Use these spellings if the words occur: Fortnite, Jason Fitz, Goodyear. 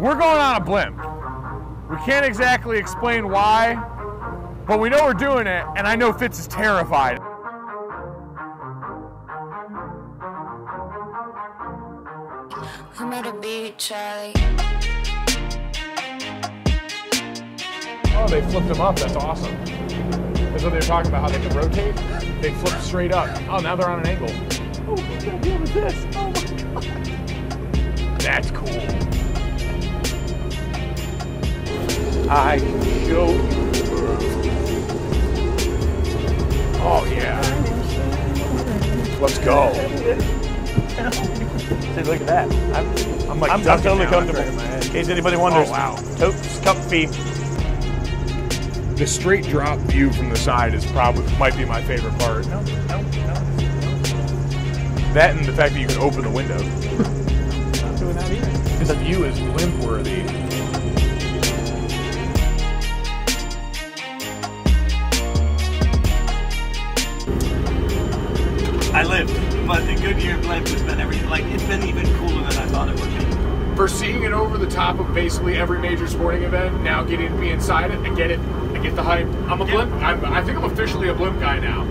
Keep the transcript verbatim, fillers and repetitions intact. We're going on a blimp. We can't exactly explain why, but we know we're doing it, and I know Fitz is terrified. Who made a beat, Charlie? Oh, they flipped them up. That's awesome. That's what they were talking about, how they can rotate. They flip straight up. Oh, now they're on an angle. Oh, what the hell is this? Oh, my God. That's cool. I can show you. Oh, yeah. Let's go. See, look at that. I'm, I'm like, I'm, I'm totally comfortable. In case anybody wonders. Oh, wow. Totes, cup feet. The straight drop view from the side is probably, might be my favorite part. No, no, no. That and the fact that you can open the window. Not doing that either. The view is limp-worthy. I lived. But the Goodyear blimp has been everything. Like, it's been even cooler than I thought it would be. For seeing it over the top of basically every major sporting event, now getting to be inside it, I get it, I get the hype. I'm a blimp. I'm, I think I'm officially a blimp guy now.